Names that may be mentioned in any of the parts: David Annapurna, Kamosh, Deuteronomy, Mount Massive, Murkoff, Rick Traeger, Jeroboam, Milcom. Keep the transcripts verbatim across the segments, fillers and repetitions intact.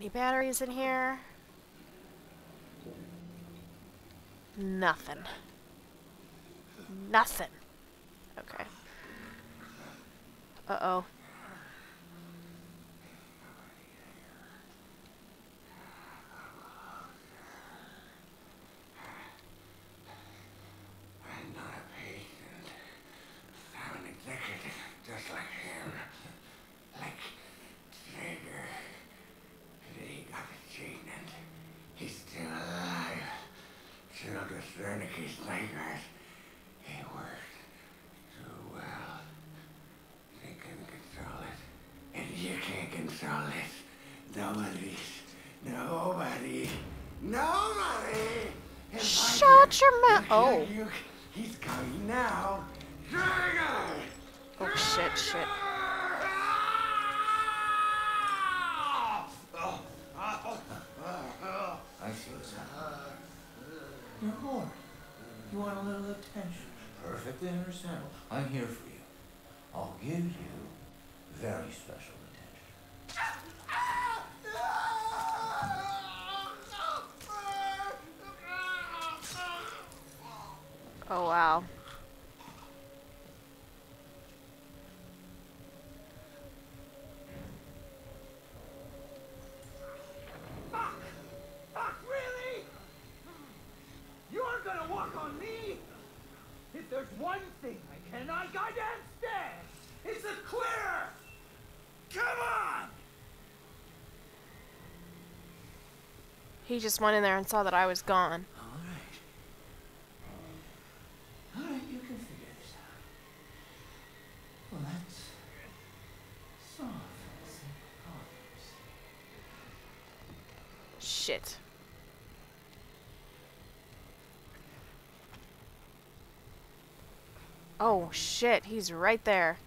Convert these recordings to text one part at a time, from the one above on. Any batteries in here? Nothing. Nothing. Okay. Uh-oh. Oh. He's coming now. Traeger! Oh shit, shit. I see what's up. You're bored. You want a little attention. Perfectly understandable. I'm here for you. I'll give you very special attention. Oh, wow. Fuck! Fuck, really? You aren't gonna walk on me? If there's one thing I cannot goddamn stand, it's a clearer! Come on! He just went in there and saw that I was gone. Shit. Oh shit, he's right there.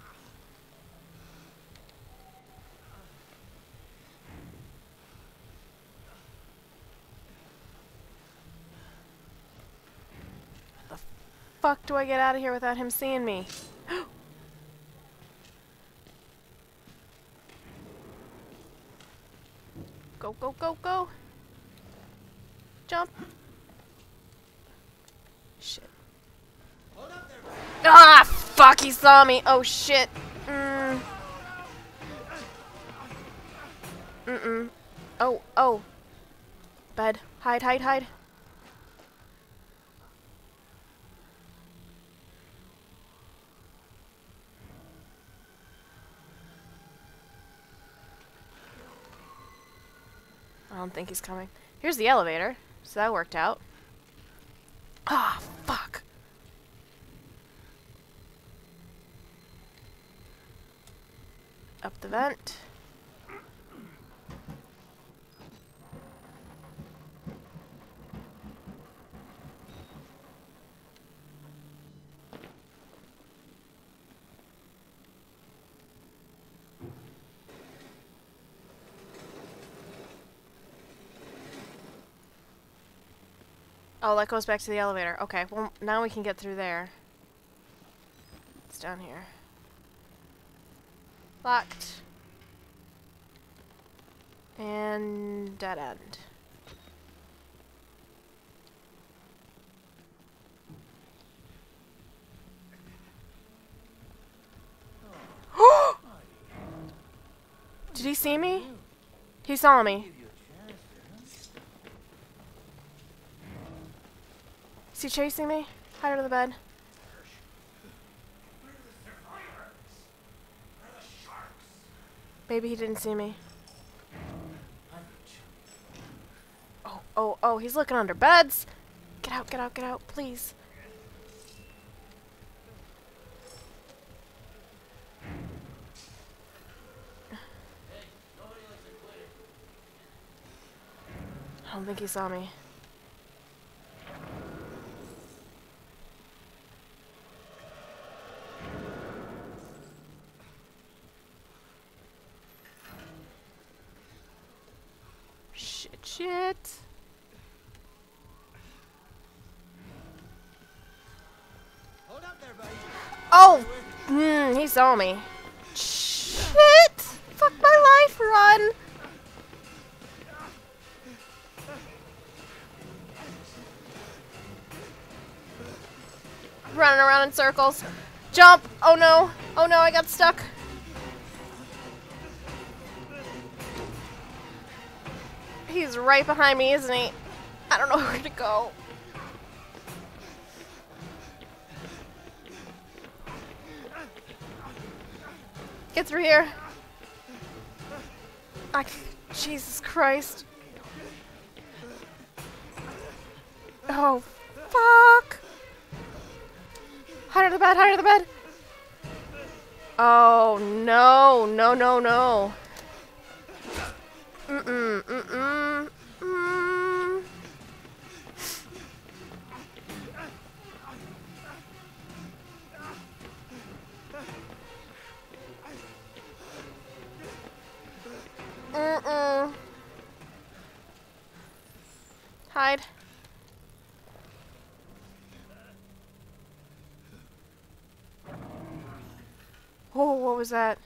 How the fuck do I get out of here without him seeing me? Go, go, go, go! Jump! Shit. Ah! Fuck, he saw me! Oh, shit! Mm. Mm-mm. Oh, oh. Bed. Hide, hide, hide. I don't think he's coming. Here's the elevator, so that worked out. Ah, oh, fuck. Up the vent. Oh, that goes back to the elevator. Okay, well, now we can get through there. It's down here. Locked. And dead end. Did he see me? He saw me. Is he chasing me? Hide under the bed. We're the survivors. We're the sharks. Maybe he didn't see me. Oh, oh, oh, he's looking under beds! Get out, get out, get out, please. I don't think he saw me. Shit. Hold up there, buddy. Oh, Mm, he saw me. Shit! Fuck my life, run! Running around in circles. Jump! Oh no! Oh no, I got stuck. He's right behind me, isn't he? I don't know where to go. Get through here. I, Jesus Christ. Oh, fuck. Hide under the bed, hide under the bed. Oh, no, no, no, no. Mm-mm, mm-mm, mm. Mm-mm. Hide. Oh, what was that?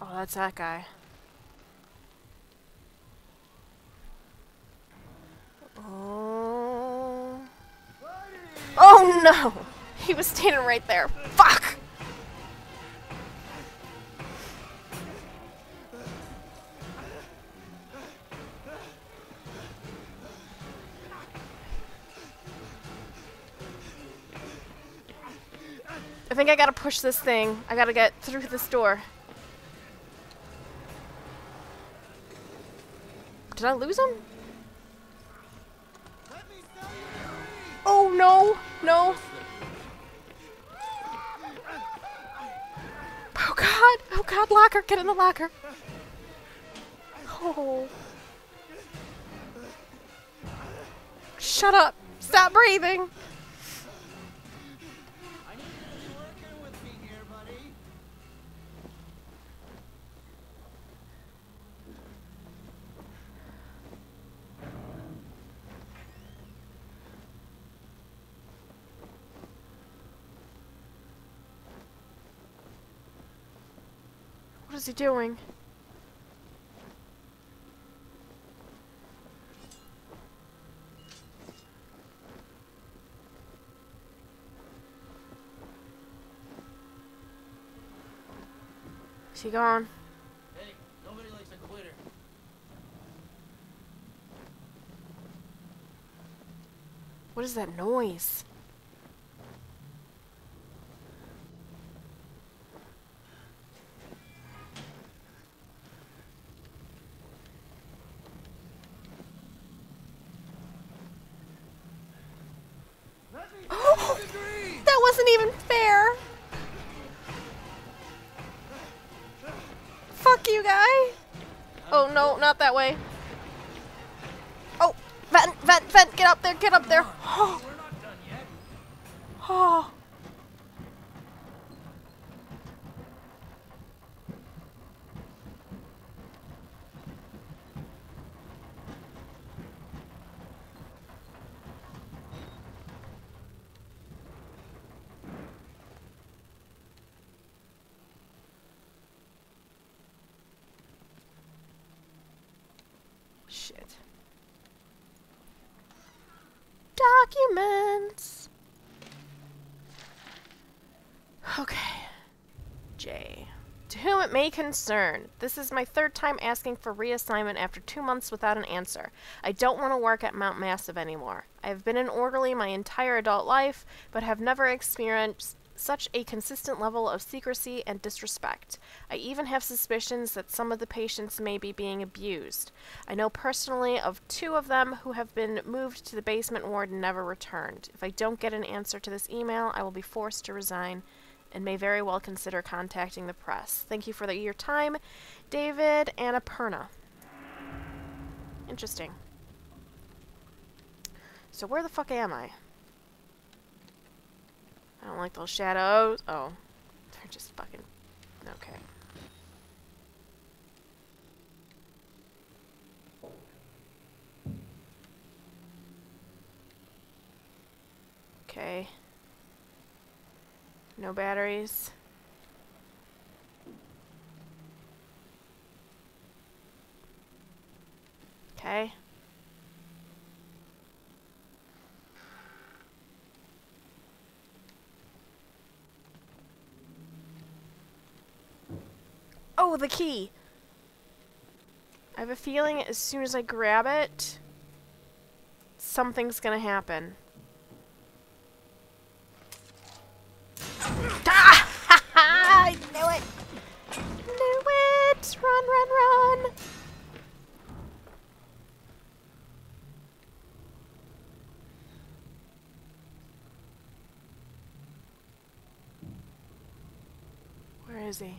Oh, that's that guy. Oh. Oh no! He was standing right there. Fuck! I think I gotta push this thing. I gotta get through this door. Did I lose him? Oh no, no. Oh god, oh god, locker, get in the locker. Oh. Shut up, stop breathing. What is he doing? Is he gone? Hey, nobody likes a quitter. What is that noise? That wasn't even fair. Fuck you, guy. Oh no, not that way. Oh, vent, vent, vent! Get up there, get up there. Oh. Oh. Shit. Documents. Okay. J. To whom it may concern, this is my third time asking for reassignment after two months without an answer. I don't want to work at Mount Massive anymore. I have been an orderly my entire adult life, but have never experienced such a consistent level of secrecy and disrespect. I even have suspicions that some of the patients may be being abused. I know personally of two of them who have been moved to the basement ward and never returned. If I don't get an answer to this email, I will be forced to resign and may very well consider contacting the press. Thank you for the, your time, David Annapurna. Interesting. So where the fuck am I? I don't like those shadows. Oh, they're just fucking... okay. Okay. No batteries. Okay. Oh, the key! I have a feeling as soon as I grab it, something's gonna happen. Ah! I knew it! Knew it! Run, run, run! Where is he?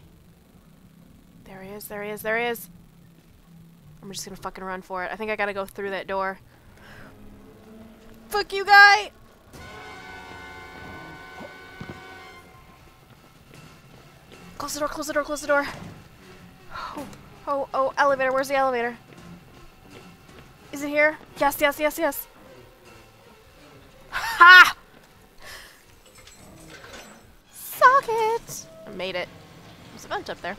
There he is, there he is, there he is! I'm just gonna fucking run for it. I think I gotta go through that door. Fuck you, guy! Close the door, close the door, close the door! Oh, oh, oh, elevator, where's the elevator? Is it here? Yes, yes, yes, yes! Ha! Suck it! I made it. There's a vent up there.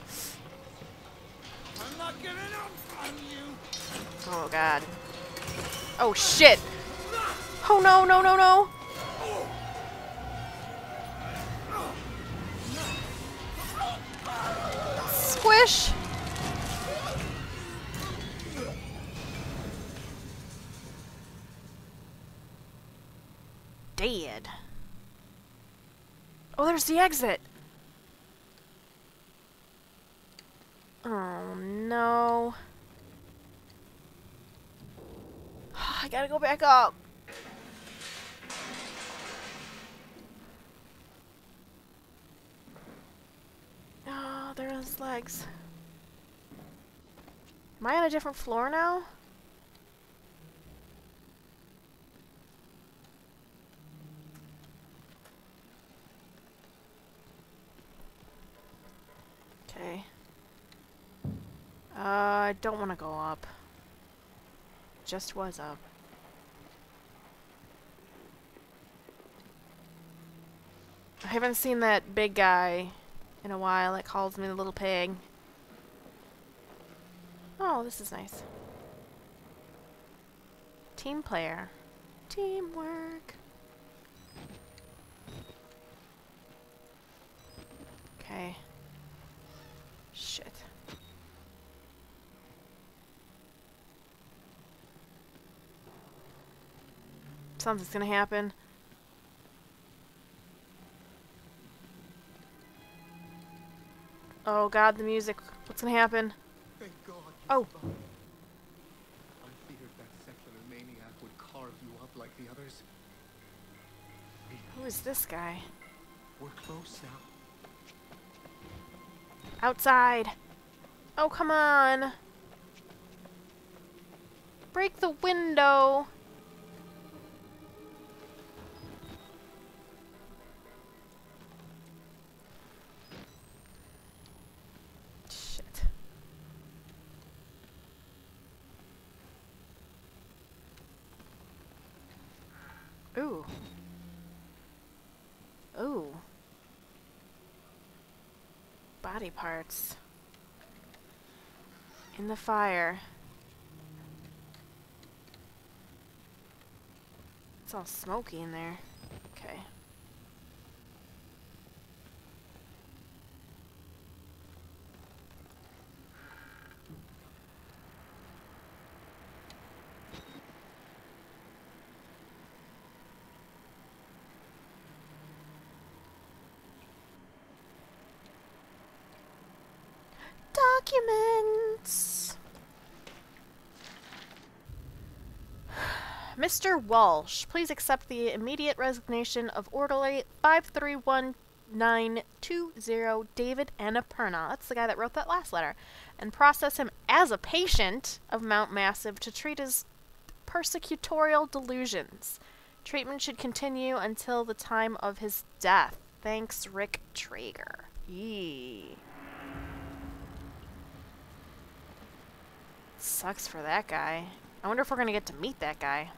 I'm not giving up on you. Oh god. Oh shit! Oh no no no no! Squish! Dead. Oh, there's the exit! Oh no. I gotta go back up. Oh, there are his legs. Am I on a different floor now? Okay. Uh, I don't want to go up. Just was up. I haven't seen that big guy in a while that calls me the little pig. Oh, this is nice. Team player. Teamwork. Okay. Shit. Something's gonna happen. Oh god, the music. What's gonna happen? Thank god. Oh. Survived. I feared that secular maniac would carve you up like the others. Who is this guy? We're close now. Outside. Oh, come on. Break the window. Ooh. Ooh. Body parts. In the fire. It's all smoky in there. Okay. Documents. Mister Walsh, please accept the immediate resignation of orderly five three one nine two zero David Annapurna. That's the guy that wrote that last letter. And process him as a patient of Mount Massive to treat his persecutorial delusions. Treatment should continue until the time of his death. Thanks, Rick Traeger. Yee. Sucks for that guy. I wonder if we're gonna get to meet that guy.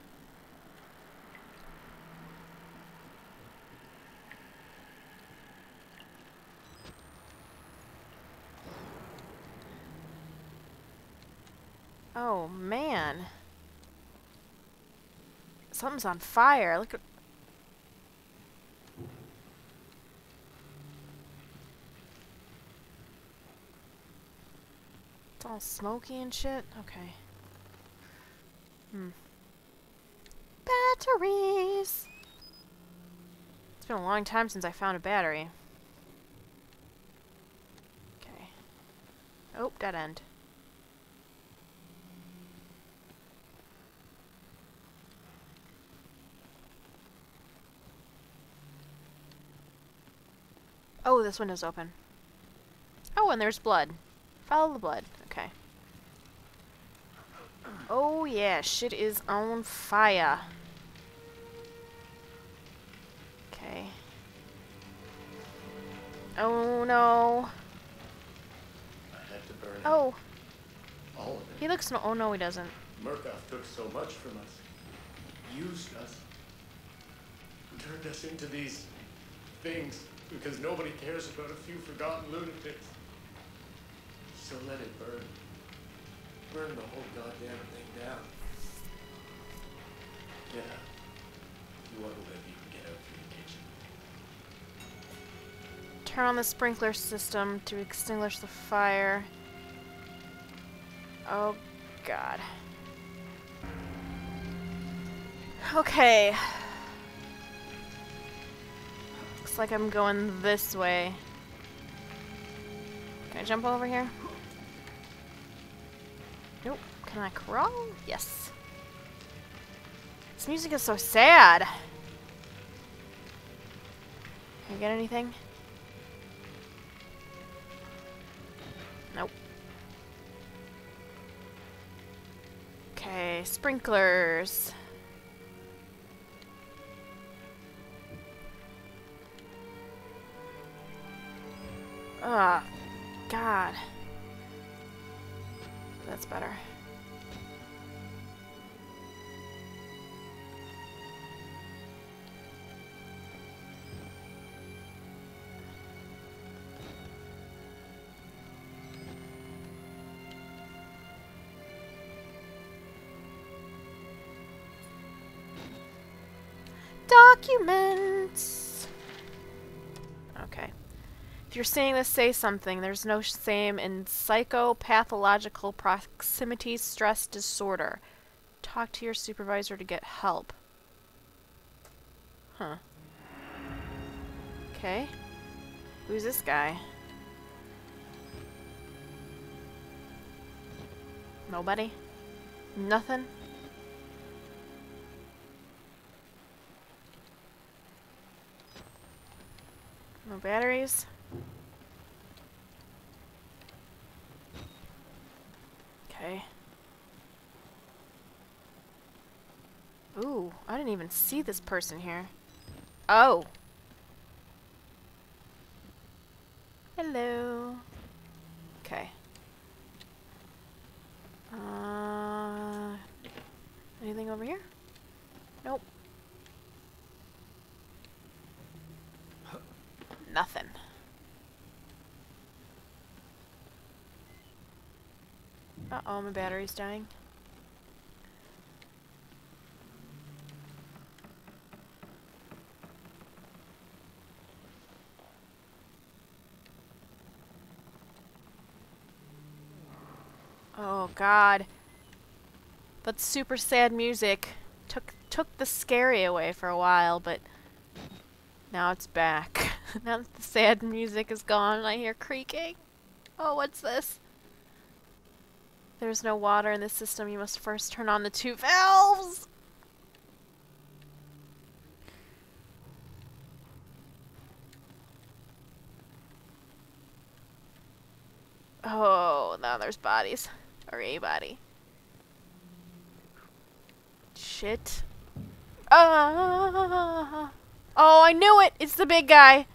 Oh, man. Something's on fire. Look at... It's all smoky and shit? Okay. Hmm. Batteries! It's been a long time since I found a battery. Okay. Oh, dead end. Oh, this window's open. Oh, and there's blood. Follow the blood. Okay. Oh yeah, shit is on fire. Okay. Oh no. I had to burn oh. all of it. He looks no- oh no he doesn't. Murkoff took so much from us. Used us. Turned us into these things. Because nobody cares about a few forgotten lunatics. So let it burn. Burn the whole goddamn thing down. Yeah. You want to live, you can get out through the kitchen. Turn on the sprinkler system to extinguish the fire. Oh, God. Okay. Looks like I'm going this way. Can I jump over here? Nope. Can I crawl? Yes. This music is so sad. Can I get anything? Nope. Okay, sprinklers. Ah, God. That's better. Documents. Okay. If you're seeing this, say something. There's no same in psychopathological proximity stress disorder. Talk to your supervisor to get help. Huh. Okay. Who's this guy? Nobody? Nothing? No batteries? Okay. Ooh, I didn't even see this person here. Oh. Hello. Okay. Uh, anything over here? Nope. Nothing. Uh-oh, my battery's dying. Oh, God. That super sad music took took the scary away for a while, but now it's back. Now that the sad music is gone and I hear creaking. Oh, what's this? There's no water in this system. You must first turn on the two valves! Oh, now there's bodies. Or a body. Shit. Ah! Oh, I knew it! It's the big guy!